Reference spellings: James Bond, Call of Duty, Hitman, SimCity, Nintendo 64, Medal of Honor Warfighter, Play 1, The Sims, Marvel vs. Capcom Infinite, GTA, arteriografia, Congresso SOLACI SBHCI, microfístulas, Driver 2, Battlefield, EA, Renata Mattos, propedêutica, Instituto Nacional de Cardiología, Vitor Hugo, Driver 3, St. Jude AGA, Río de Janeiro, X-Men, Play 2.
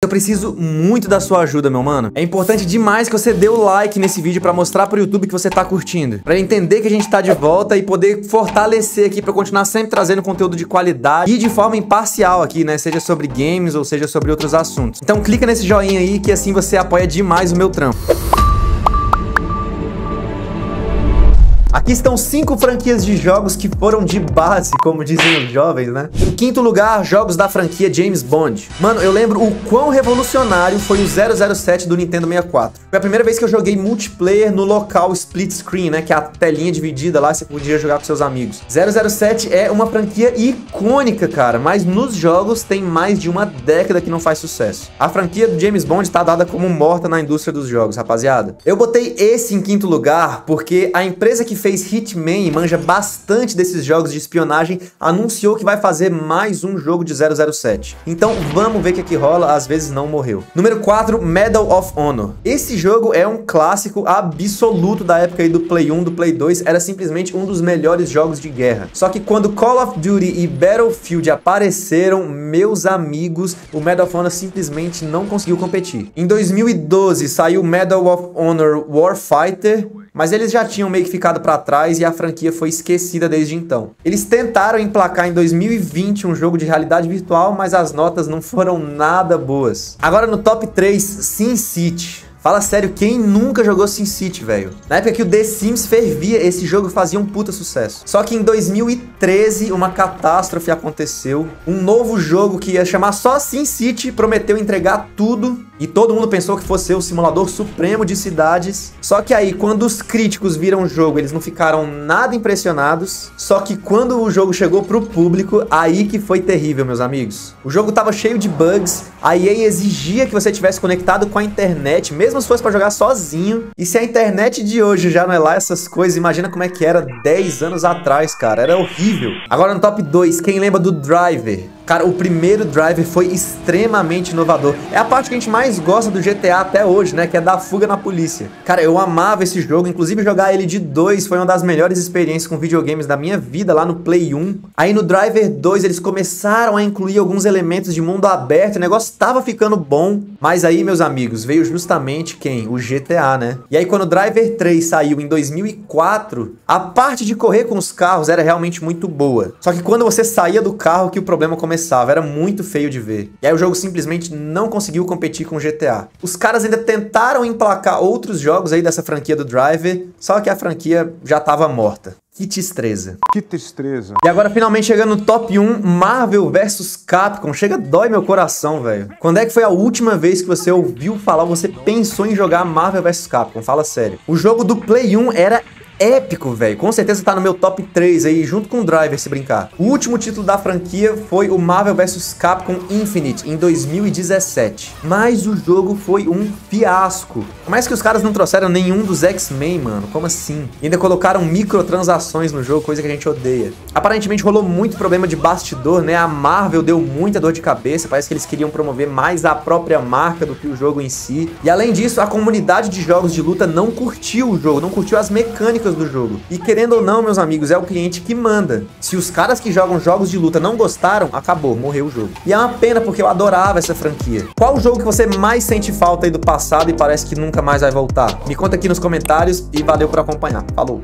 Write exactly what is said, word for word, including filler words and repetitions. Eu preciso muito da sua ajuda, meu mano. É importante demais que você dê o like nesse vídeo pra mostrar pro YouTube que você tá curtindo, pra ele entender que a gente tá de volta e poder fortalecer aqui pra eu continuar sempre trazendo conteúdo de qualidade e de forma imparcial aqui, né? Seja sobre games ou seja sobre outros assuntos. Então clica nesse joinha aí que assim você apoia demais o meu trampo. Aqui estão cinco franquias de jogos que foram de base, como dizem os jovens, né? Em quinto lugar, jogos da franquia James Bond. Mano, eu lembro o quão revolucionário foi o zero zero sete do Nintendo sessenta e quatro. Foi a primeira vez que eu joguei multiplayer no local split screen, né? Que é a telinha dividida lá, você podia jogar com seus amigos. zero zero sete é uma franquia icônica, cara, mas nos jogos tem mais de uma década que não faz sucesso. A franquia do James Bond tá dada como morta na indústria dos jogos, rapaziada. Eu botei esse em quinto lugar porque a empresa que fez Hitman e manja bastante desses jogos de espionagem, anunciou que vai fazer mais um jogo de zero zero sete. Então vamos ver o que, que rola, às vezes não morreu. Número quatro, Medal of Honor. Esse jogo é um clássico absoluto da época aí do Play um, do Play dois, era simplesmente um dos melhores jogos de guerra. Só que quando Call of Duty e Battlefield apareceram, meus amigos, o Medal of Honor simplesmente não conseguiu competir. Em dois mil e doze saiu Medal of Honor Warfighter, mas eles já tinham meio que ficado pra trás e a franquia foi esquecida desde então. Eles tentaram emplacar em dois mil e vinte um jogo de realidade virtual, mas as notas não foram nada boas. Agora no top três, SimCity. Fala sério, quem nunca jogou SimCity, velho? Na época que o The Sims fervia, esse jogo fazia um puta sucesso. Só que em dois mil e treze, uma catástrofe aconteceu. Um novo jogo que ia chamar só SimCity prometeu entregar tudo e todo mundo pensou que fosse o simulador supremo de cidades. Só que aí, quando os críticos viram o jogo, eles não ficaram nada impressionados. Só que quando o jogo chegou pro público, aí que foi terrível, meus amigos. O jogo tava cheio de bugs, a E A exigia que você tivesse conectado com a internet, mesmo se fosse pra jogar sozinho. E se a internet de hoje já não é lá essas coisas, imagina como é que era dez anos atrás, cara. Era horrível. Agora no top dois, quem lembra do Driver? Cara, o primeiro Driver foi extremamente inovador. É a parte que a gente mais gosta do G T A até hoje, né? Que é da fuga na polícia. Cara, eu amava esse jogo. Inclusive, jogar ele de dois foi uma das melhores experiências com videogames da minha vida lá no Play um. Aí no Driver dois, eles começaram a incluir alguns elementos de mundo aberto. O negócio tava ficando bom. Mas aí, meus amigos, veio justamente quem? O G T A, né? E aí, quando o Driver três saiu em dois mil e quatro, a parte de correr com os carros era realmente muito boa. Só que quando você saía do carro, que o problema começava. Era muito feio de ver. E aí o jogo simplesmente não conseguiu competir com o G T A. Os caras ainda tentaram emplacar outros jogos aí dessa franquia do Driver, só que a franquia já tava morta. Que tristeza. Que tristeza. E agora, finalmente, chegando no top um, Marvel versus. Capcom. Chega, dói meu coração, velho. Quando é que foi a última vez que você ouviu falar, você pensou em jogar Marvel versus. Capcom? Fala sério. O jogo do Play um era épico, velho. Com certeza tá no meu top três aí, junto com o Driver, se brincar. O último título da franquia foi o Marvel versus. Capcom Infinite, em dois mil e dezessete. Mas o jogo foi um fiasco. Como é que os caras não trouxeram nenhum dos X-Men, mano? Como assim? E ainda colocaram microtransações no jogo, coisa que a gente odeia. Aparentemente rolou muito problema de bastidor, né? A Marvel deu muita dor de cabeça, parece que eles queriam promover mais a própria marca do que o jogo em si. E além disso, a comunidade de jogos de luta não curtiu o jogo, não curtiu as mecânicas do jogo. E querendo ou não, meus amigos, é o cliente que manda. Se os caras que jogam jogos de luta não gostaram, acabou, morreu o jogo. E é uma pena porque eu adorava essa franquia. Qual jogo que você mais sente falta aí do passado e parece que nunca mais vai voltar? Me conta aqui nos comentários e valeu por acompanhar. Falou!